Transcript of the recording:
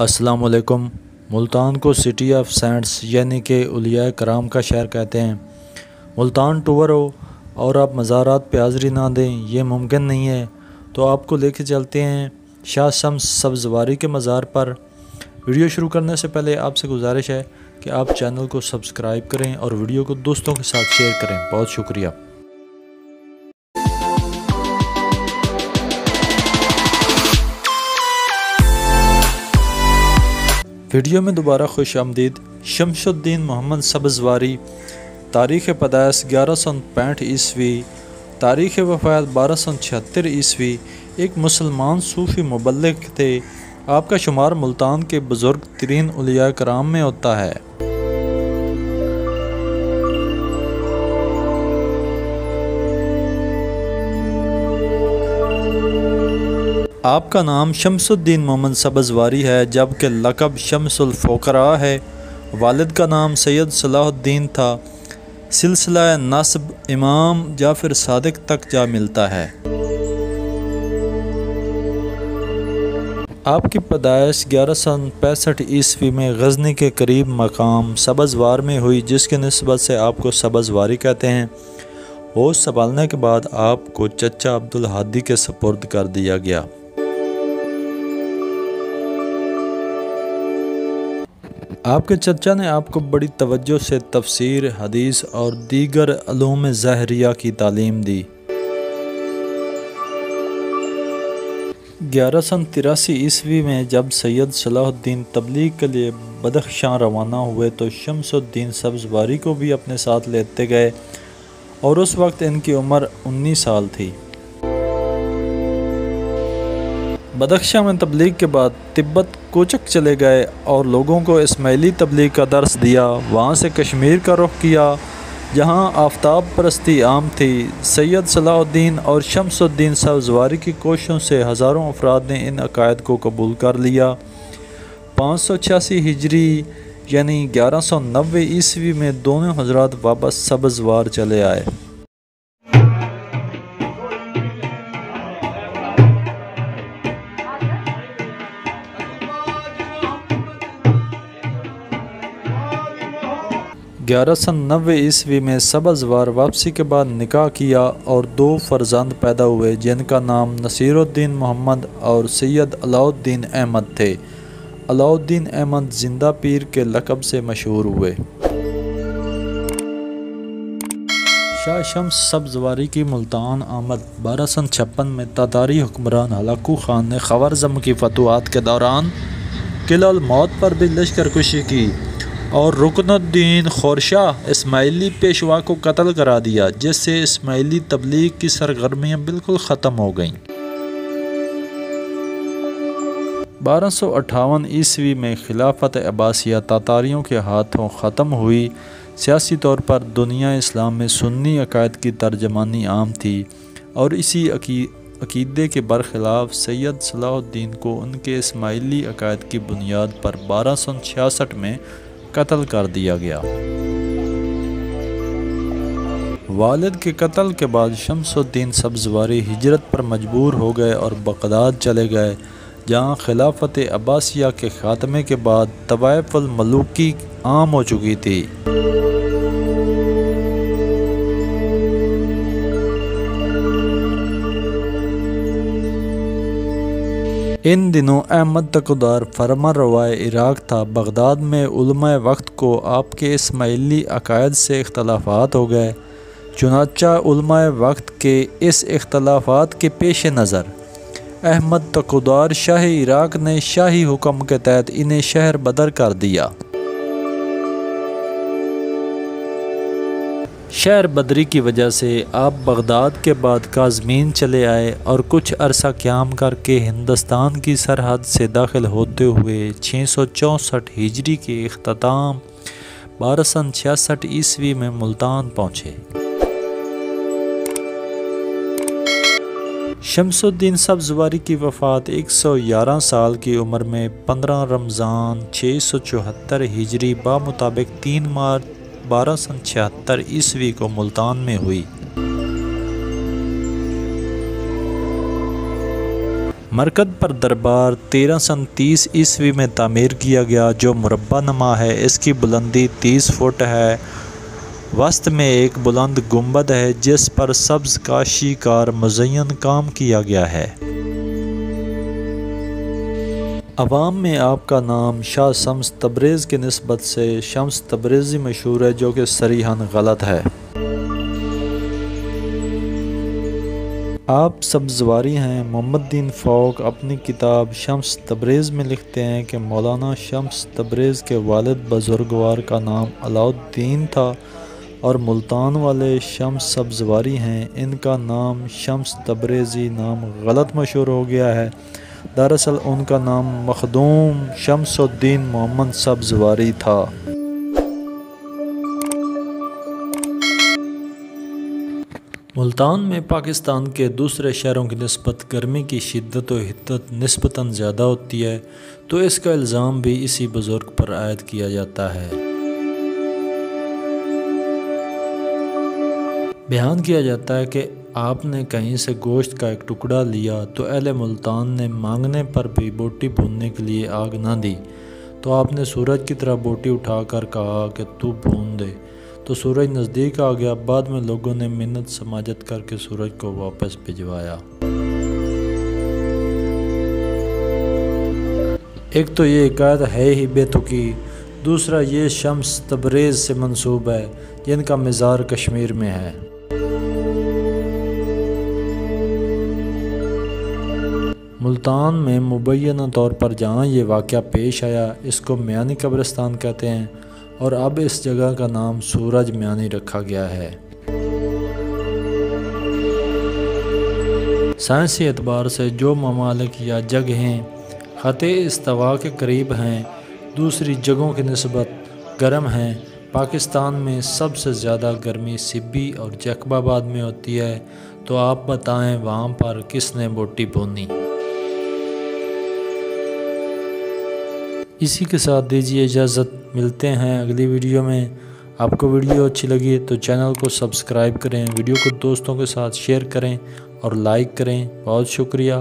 अस्सलाम वालेकुम। मुल्तान को सिटी ऑफ सेंट्स यानी कि उलिया कराम का शहर कहते हैं। मुल्तान टूर हो और आप मज़ारात पे हाज़री ना दें, ये मुमकिन नहीं है। तो आपको लेके चलते हैं शाह शम्स सब्ज़वारी के मज़ार पर। वीडियो शुरू करने से पहले आपसे गुजारिश है कि आप चैनल को सब्सक्राइब करें और वीडियो को दोस्तों के साथ शेयर करें। बहुत शुक्रिया। वीडियो में दोबारा खुश आमदीद। शमसुद्दीन मोहम्मद सबज़वारी तारीख़ पैदाइश 1165 ईस्वी, तारीख़ वफ़ात 1276 ईस्वी एक मुसलमान सूफ़ी मुबल्लिग थे। आपका शुमार मुल्तान के बुज़ुर्ग तरीन उलिया कराम में होता है। आपका नाम शमसुद्दीन मोहम्मद सबज़वारी है जबकि लक़ब शम्सुल फ़ुक़रा है। वालिद का नाम सैयद सलाहुद्दीन था। सिलसिला नस्ब इमाम जाफ़र सादिक तक जा मिलता है। आपकी पैदाइश 1165 ईस्वी में गजनी के करीब मकाम सबज़वार में हुई, जिसके नस्बत से आपको सबज़वारी कहते हैं। होश संभालने के बाद आपको चचा अब्दुल हादी के सपुर्द कर दिया गया। आपके चचा ने आपको बड़ी तवज्जो से तफसीर, हदीस और दीगर अलूम ज़हरिया की तालीम दी। 1183 ईस्वी में जब सैयद सलाहुद्दीन तबलीग के लिए बदख्शां रवाना हुए तो शमसुद्दीन सबज़वारी को भी अपने साथ लेते गए और उस वक्त इनकी उम्र 19 साल थी। बदख्शां में तबलीग के बाद तिब्बत कोचक चले गए और लोगों को इस्माइली तबलीग का दर्स दिया। वहाँ से कश्मीर का रुख किया जहाँ आफ्ताब परस्ती आम थी। सैयद सलाहुद्दीन और शमसुद्दीन सबज़वारी की कोशिशों से हज़ारों अफराद ने इन अकायद को कबूल कर लिया। 586 हिजरी यानी 1190 ईस्वी में दोनों हजरात वापस सबज़वार चले आए। ग्यारह सौ नब्बे ईस्वी में सबज़वार वापसी के बाद निकाह किया और दो फर्जंद पैदा हुए, जिनका नाम नसीरुद्दीन मोहम्मद और सैयद अलाउद्दीन अहमद थे। अलाउद्दीन अहमद जिंदा पीर के लक़ब से मशहूर हुए। शाह शम्स सबज़वारी की मुल्तान आमद 1256 में तातारी हुक्मरान हुलाकू खान ने ख्वारज़म की फतुहात के दौरान किलाल मौत पर भी लश्करकुशी की और रुकनुद्दीन खुरशाह इस्माइली पेशवा को कत्ल करा दिया, जिससे इस्माइली तबलीग की सरगर्मियाँ बिल्कुल ख़त्म हो गईं। 1258 ईस्वी में खिलाफत अब्बासिया तातारियों के हाथों ख़त्म हुई। सियासी तौर पर दुनिया इस्लाम में सुन्नी अकायद की तर्जमानी आम थी और इसी अकीदे के बरखिलाफ सैयद सलाहुद्दीन को उनके इस्माइली अकायद की बुनियाद पर 1266 में कत्ल कर दिया गया। वालिद के कत्ल के बाद शमसुद्दीन सबज़वारी हिजरत पर मजबूर हो गए और बगदाद चले गए, जहाँ खिलाफत अब्बासिया के ख़ात्मे के बाद तवाइफुल मलूकी आम हो चुकी थी। इन दिनों अहमद तकदार फरमारवाए इराक़ था। बगदाद में उलमाए वक्त को आपके इस्माइली अकायद से इख्तलाफात हो गए, चुनाचा उलमाए वक्त के इस इख्तलाफात के पेश नज़र अहमद तकदार शाही इराक़ ने शाही हुक्म के तहत इन्हें शहर बदर कर दिया। शहर बदरी की वजह से आप बगदाद के बाद काज़मीन चले आए और कुछ अरसा क़याम करके हिंदुस्तान की सरहद से दाखिल होते हुए 664 हिजरी के अख्ताम 1266 ईस्वी में मुल्तान पहुँचे। शमसुद्दीन सबज़वारी की वफ़ात 111 साल की उम्र में 15 रमज़ान 674 हिजरी बामुताबिक 3 मार्च 1276 ईस्वी को मुल्तान में हुई। मरकज़ पर दरबार 1330 ईस्वी में तामीर किया गया जो मुरब्बा नमा है। इसकी बुलंदी 30 फुट है। वस्त में एक बुलंद गुंबद है जिस पर सब्ज़ काशीकार मुज़य्यन काम किया गया है। अवाम में आपका नाम शाह शम्स तबरेज़ के निस्बत से शम्स तबरेज़ी मशहूर है जो कि सरीहन गलत है। आप सब्ज़वारी हैं। मोहम्मदीन फ़ौक अपनी किताब शम्स तबरेज़ में लिखते हैं कि मौलाना शम्स तबरेज़ के वालिद बज़ुर्गवार का नाम अलाउद्दीन था और मुल्तान वाले शम्स सब्ज़वारी हैं। इनका नाम शम्स तबरेज़ी नाम गलत मशहूर हो गया है। दरअसल उनका नाम मखदूम शमसुद्दीन मोहम्मद सब्ज़वारी था। मुल्तान में पाकिस्तान के दूसरे शहरों की नस्बत गर्मी की शिद्दत और हिद्दत नस्बतन ज़्यादा होती है, तो इसका इल्ज़ाम भी इसी बुज़ुर्ग पर आयद किया जाता है। बयान किया जाता है कि आपने कहीं से गोश्त का एक टुकड़ा लिया तो अहले मुल्तान ने मांगने पर भी बोटी भूनने के लिए आग ना दी, तो आपने सूरज की तरह बोटी उठा कर कहा कि तू भून दे, तो सूरज नज़दीक आ गया। बाद में लोगों ने मिन्नत समाजत करके सूरज को वापस भिजवाया। एक तो ये हकायत है ही बेतुकी, दूसरा ये शम्स तबरेज़ से मंसूब है जिनका मज़ार कश्मीर में है। मुल्तान में मुबैना तौर पर जहाँ ये वाक़या पेश आया इसको म्यानी कब्रिस्तान कहते हैं और अब इस जगह का नाम सूरज म्यानी रखा गया है। साइंसी एतबार से जो ममालिक या जगहें ख़ते इस्तवा के करीब हैं दूसरी जगहों की नस्बत गर्म हैं। पाकिस्तान में सबसे ज़्यादा गर्मी सिब्बी और जैकबाबाद में होती है, तो आप बताएं वहाँ पर किसने बोटी बोनी। इसी के साथ दीजिए इजाज़त, मिलते हैं अगली वीडियो में। आपको वीडियो अच्छी लगी तो चैनल को सब्सक्राइब करें, वीडियो को दोस्तों के साथ शेयर करें और लाइक करें। बहुत शुक्रिया।